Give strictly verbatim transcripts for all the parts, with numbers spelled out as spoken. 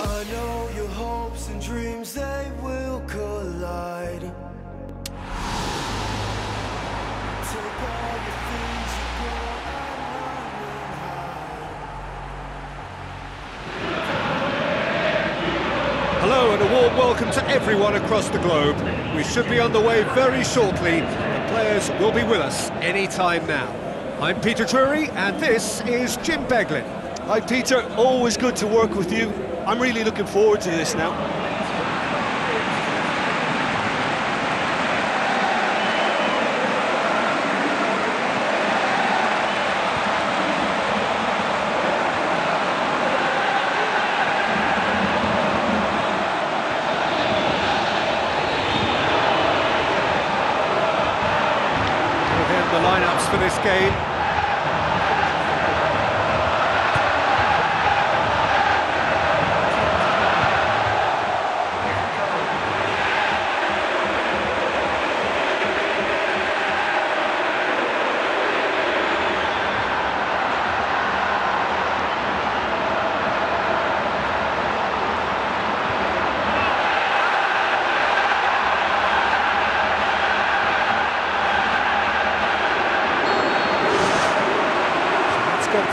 I know your hopes and dreams, they will collide. Take all your things you brought and run and hide. Hello and a warm welcome to everyone across the globe. We should be on the way very shortly. The players will be with us any time now. I'm Peter Drury and this is Jim Beglin. Hi Peter, always good to work with you. I'm really looking forward to this now. Again, the lineups for this game.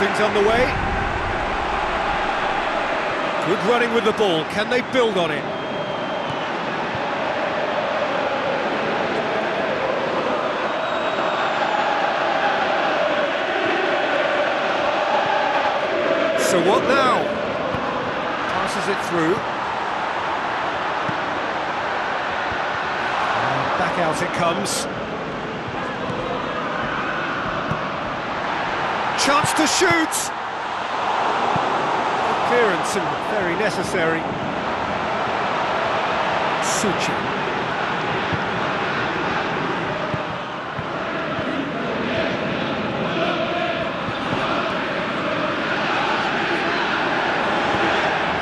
Things on the way. Good running with the ball. Can they build on it? So what now? Passes it through. And back out it comes. Chance to shoot! Clearance and very necessary. Suchý.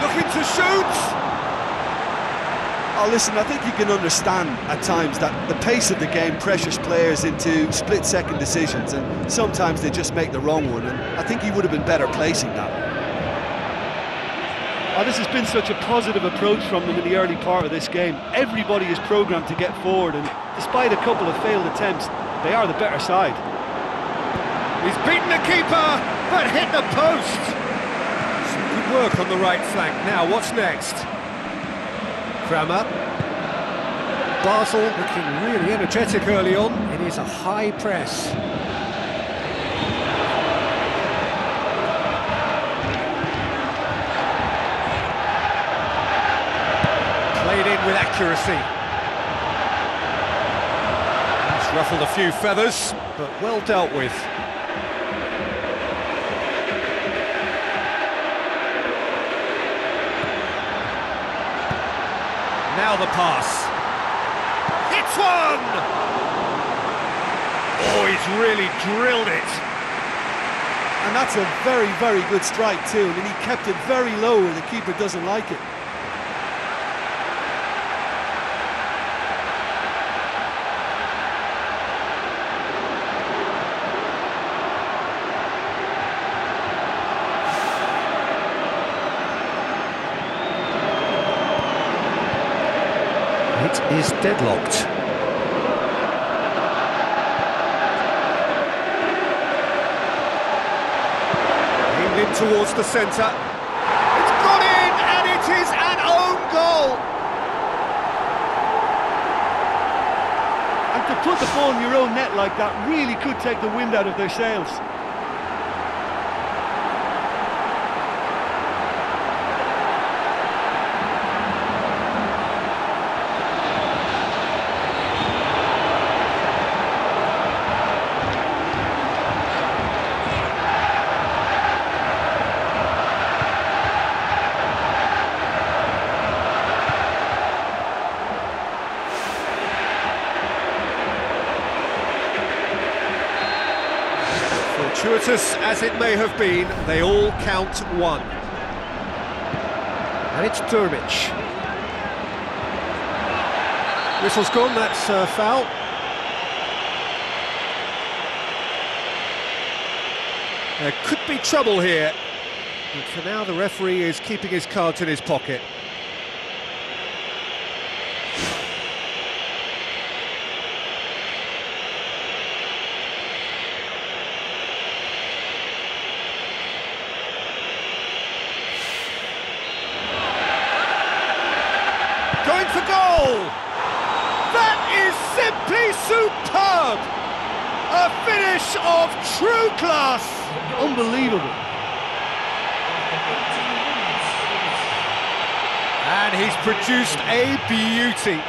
Looking to shoot! Oh, listen, I think you can understand at times that the pace of the game pressures players into split-second decisions, and sometimes they just make the wrong one, and I think he would have been better placing that. Oh, this has been such a positive approach from them in the early part of this game. Everybody is programmed to get forward, and despite a couple of failed attempts, they are the better side. He's beaten the keeper, but hit the post! Some good work on the right flank. Now, what's next? Kramer. Basel looking really energetic early on. It is a high press. Played in with accuracy. That's ruffled a few feathers, but well dealt with. Now the pass. Hits one! Oh, he's really drilled it. And that's a very, very good strike too, and he kept it very low where the keeper doesn't like it. It is deadlocked. Aimed in towards the centre. It's gone in, and it is an own goal. And to put the ball in your own net like that really could take the wind out of their sails. Fortuitous as it may have been, they all count one. And it's Drmić. Whistle's gone, that's a foul. There could be trouble here. But for now, the referee is keeping his cards in his pocket. Going for goal! That is simply superb! A finish of true class! Unbelievable! And he's produced a beauty.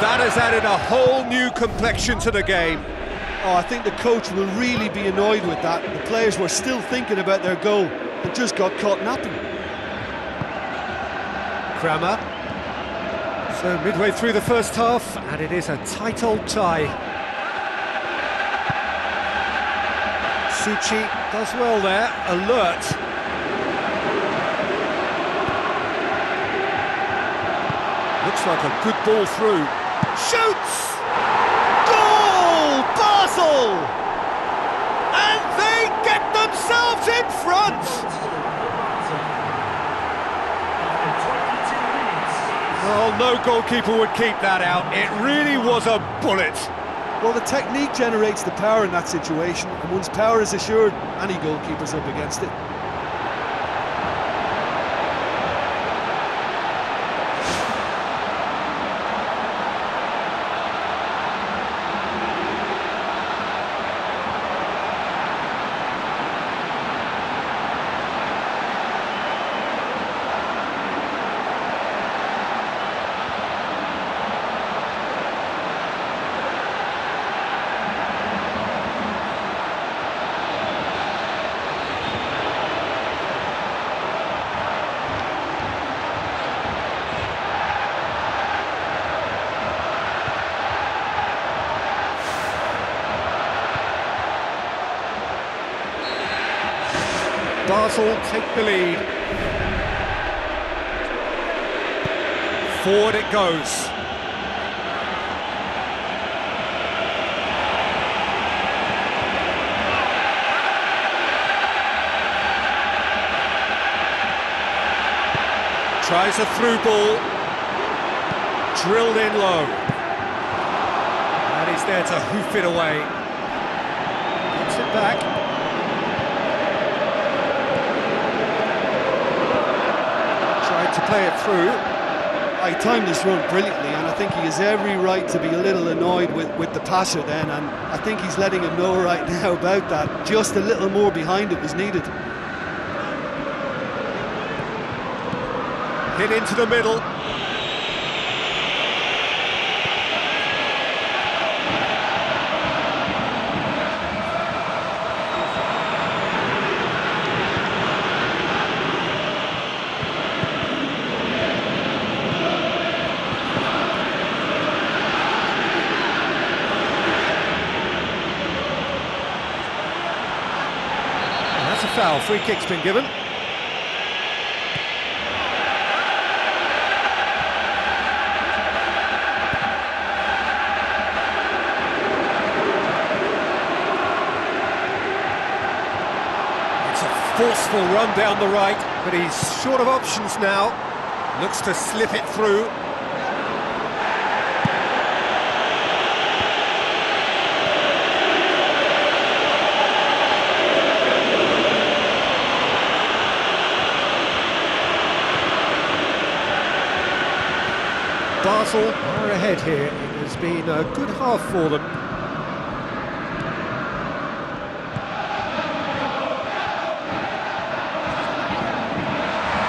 That has added a whole new complexion to the game. Oh, I think the coach will really be annoyed with that. The players were still thinking about their goal, but just got caught napping. Kramer. So midway through the first half, and it is a tight old tie. Suchý does well there, alert. Looks like a good ball through. Shoots! Goal! Basel! And they get themselves in front! Well, no goalkeeper would keep that out. It really was a bullet. Well, the technique generates the power in that situation, and once power is assured, any goalkeeper's up against it. Basel take the lead. Forward it goes. Tries a through ball. Drilled in low. And he's there to hoof it away. Puts it back. To play it through. I timed this run brilliantly, and I think he has every right to be a little annoyed with, with the passer then, and I think he's letting him know right now about that. Just a little more behind it was needed. Hit into the middle. Foul, free kick's been given. It's a forceful run down the right, but he's short of options now. Looks to slip it through. Basel are ahead here. It has been a good half for them.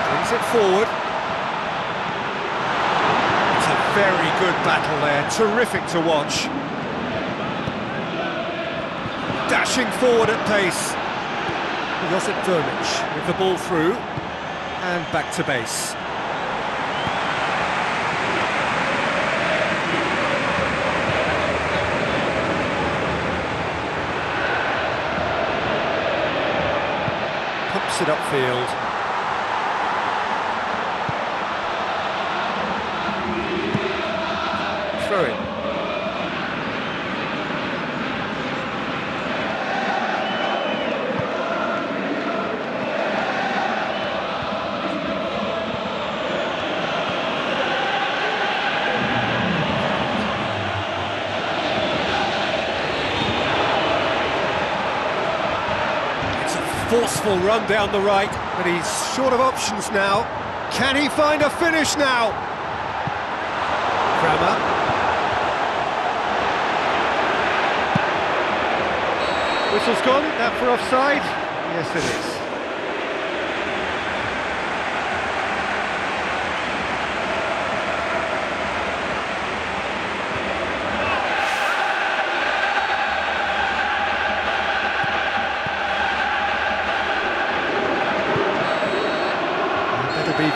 Brings it forward. It's a very good battle there. Terrific to watch. Dashing forward at pace. Josip Drmić with the ball through and back to base. Pumps it upfield. Forceful run down the right, but he's short of options now. Can he find a finish now? Kramer. Whistle's gone, that for offside? Yes, it is.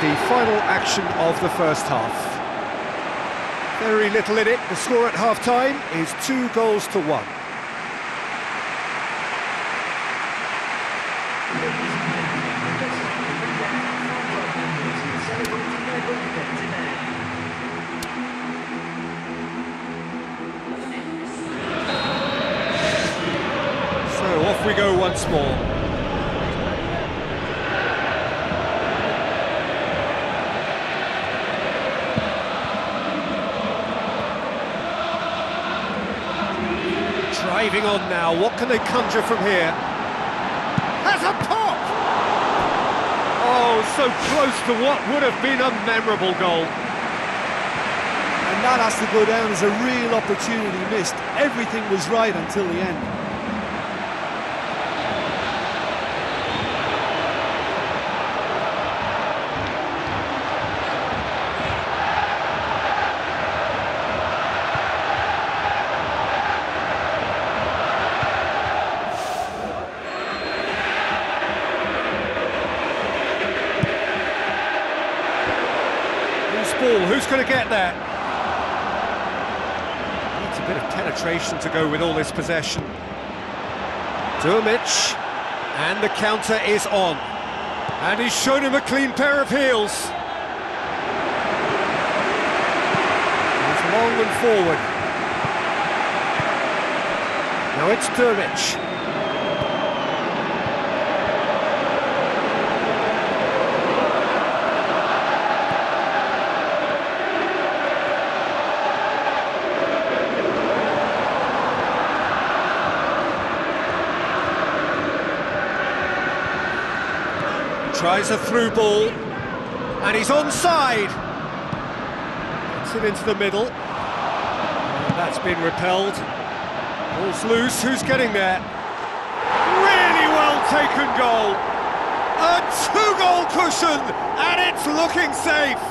The final action of the first half. Very little in it. The score at half-time is two goals to one. So off we go once more. Driving on now, what can they conjure from here? Has a pop! Oh, so close to what would have been a memorable goal. And that has to go down as a real opportunity missed. Everything was right until the end. Who's going to get there? Needs a bit of penetration to go with all this possession. Drmić, and the counter is on. And he's shown him a clean pair of heels. He's long and forward. Now it's Drmić. Tries a through ball, and he's onside. Gets him into the middle. That's been repelled. Ball's loose, who's getting there? Really well taken goal. A two-goal cushion, and it's looking safe.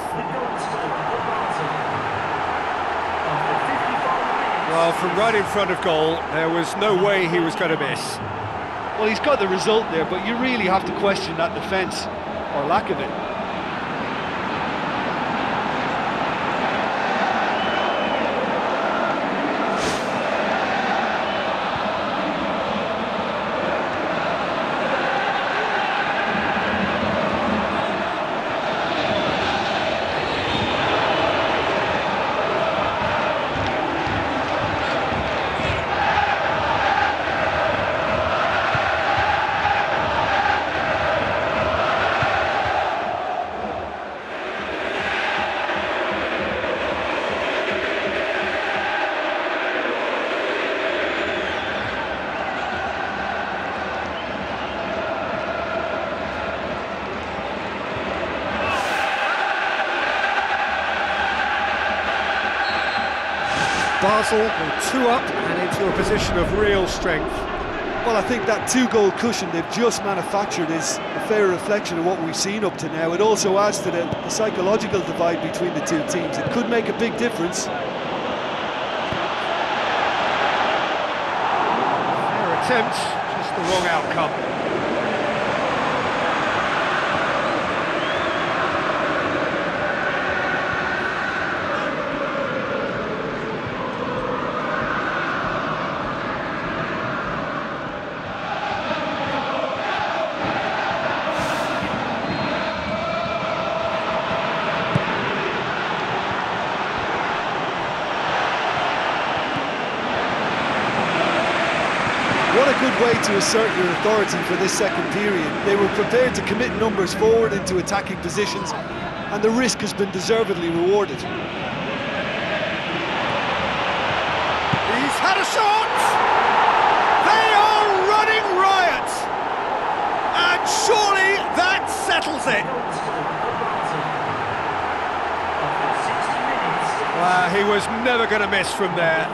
Well, from right in front of goal, there was no way he was going to miss. Well, he's got the result there, but you really have to question that defence, or lack of it. Basel were two up and into a position of real strength. Well, I think that two-goal cushion they've just manufactured is a fair reflection of what we've seen up to now. It also adds to the, the psychological divide between the two teams. It could make a big difference. Fair attempt, just the wrong outcome. good way to assert your authority for this second period. They were prepared to commit numbers forward into attacking positions, and the risk has been deservedly rewarded. He's had a shot! They are running riot! And surely that settles it! Well, he was never going to miss from there.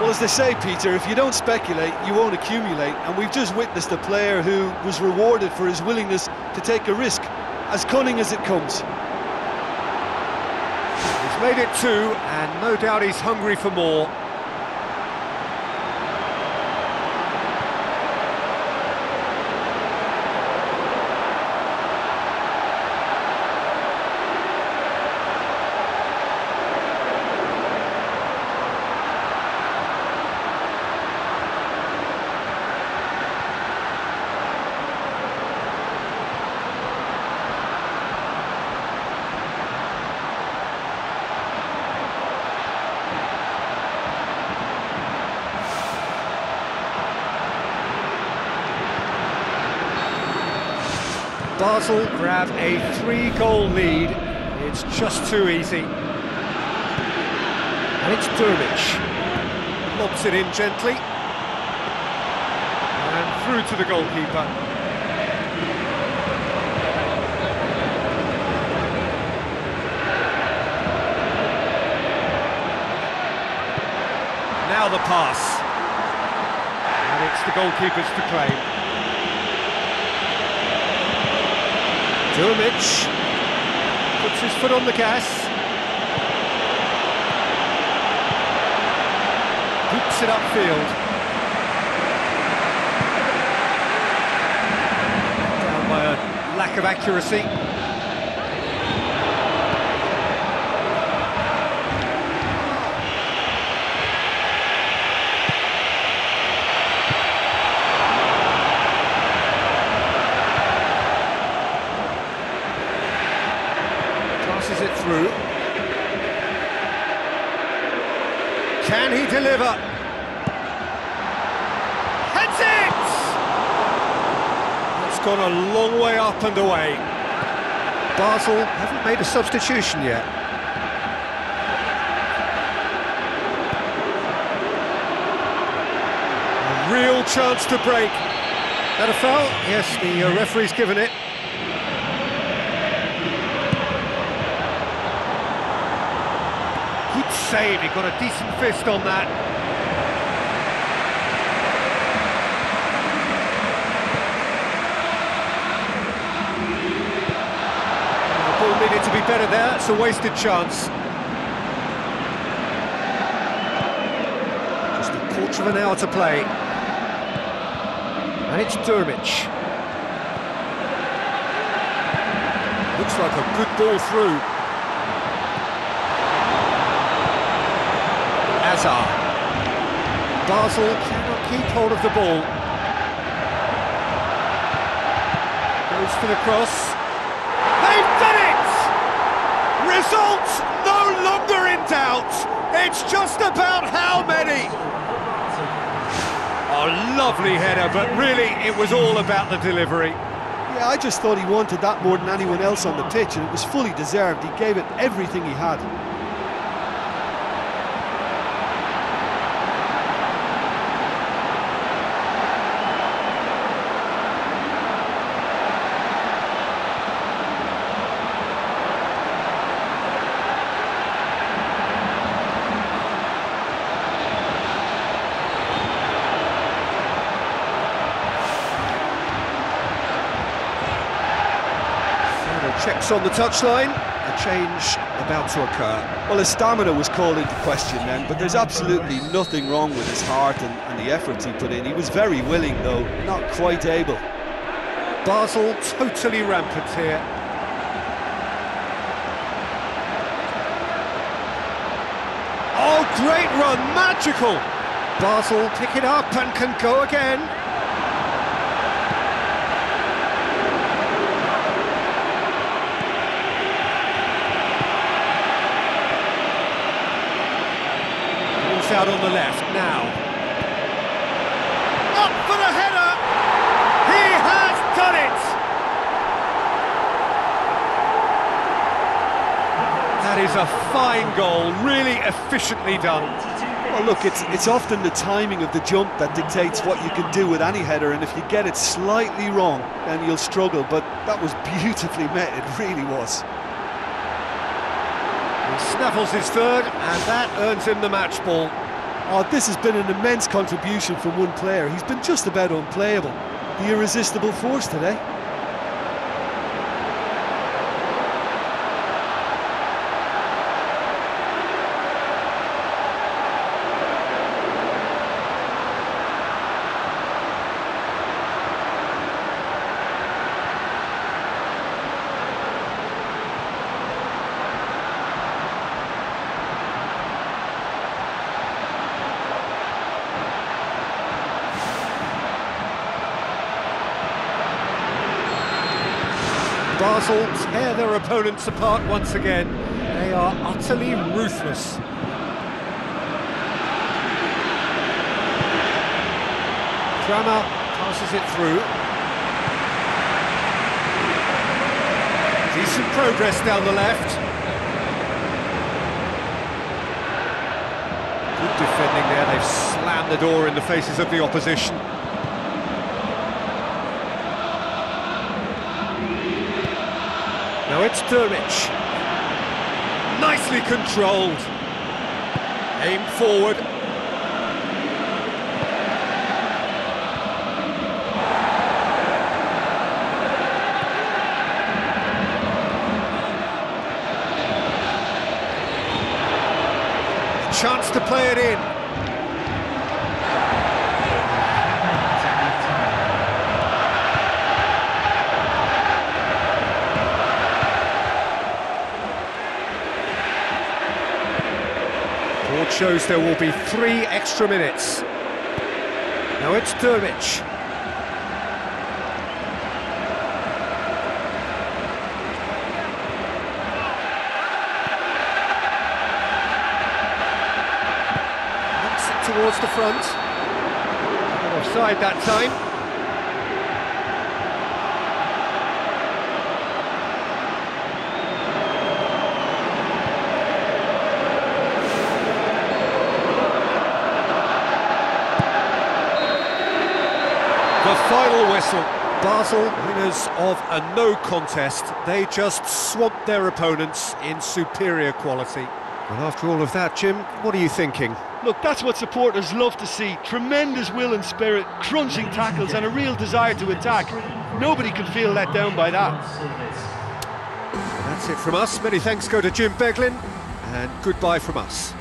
Well, as they say, Peter, if you don't speculate, you won't accumulate. And we've just witnessed a player who was rewarded for his willingness to take a risk, as cunning as it comes. He's made it two, and no doubt he's hungry for more. Basel grab a three-goal lead. It's just too easy. And it's Drmić. Lobs it in gently. And through to the goalkeeper. Now the pass. And it's the goalkeepers to claim. Drmić puts his foot on the gas, hoops it upfield. Down by a lack of accuracy. It through. Can he deliver? Heads it! It's gone a long way up and away. Basel haven't made a substitution yet. A real chance to break. That a foul? Yes, the referee's given it. Save, he got a decent fist on that. The ball needed to be better there, it's a wasted chance. Just a quarter of an hour to play. And it's Drmić. Looks like a good ball through. Basel cannot keep hold of the ball. Goes for the cross. They've done it! Results no longer in doubt. It's just about how many. Oh, lovely header, but really it was all about the delivery. Yeah, I just thought he wanted that more than anyone else on the pitch, and it was fully deserved. He gave it everything he had. Checks on the touchline, a change about to occur. Well, his stamina was called into question then, but there's absolutely nothing wrong with his heart and, and the effort he put in. He was very willing, though, not quite able. Basel totally rampant here. Oh, great run, magical! Basel pick it up and can go again. Out on the left now. Up for the header! That is a fine goal, really efficiently done. Well, look, it's, it's often the timing of the jump that dictates what you can do with any header, and if you get it slightly wrong, then you'll struggle, but that was beautifully met, it really was. He snaffles his third, and that earns him the match ball. Oh, this has been an immense contribution from one player. He's been just about unplayable. The irresistible force today. Basel tear their opponents apart once again. They are utterly ruthless. Kramer passes it through. Decent progress down the left. Good defending there, they've slammed the door in the faces of the opposition. Now it's Drmić. Nicely controlled. Aim forward. Chance to play it in. Shows there will be three extra minutes. Now it's Drmić. Knocks it towards the front. Offside that time. The final whistle. Basel, winners of a no contest. They just swamped their opponents in superior quality. Well, after all of that, Jim, what are you thinking? Look, that's what supporters love to see. Tremendous will and spirit, crunching tackles and a real desire to attack. Nobody can feel let down by that. That's it from us. Many thanks go to Jim Beglin, and goodbye from us.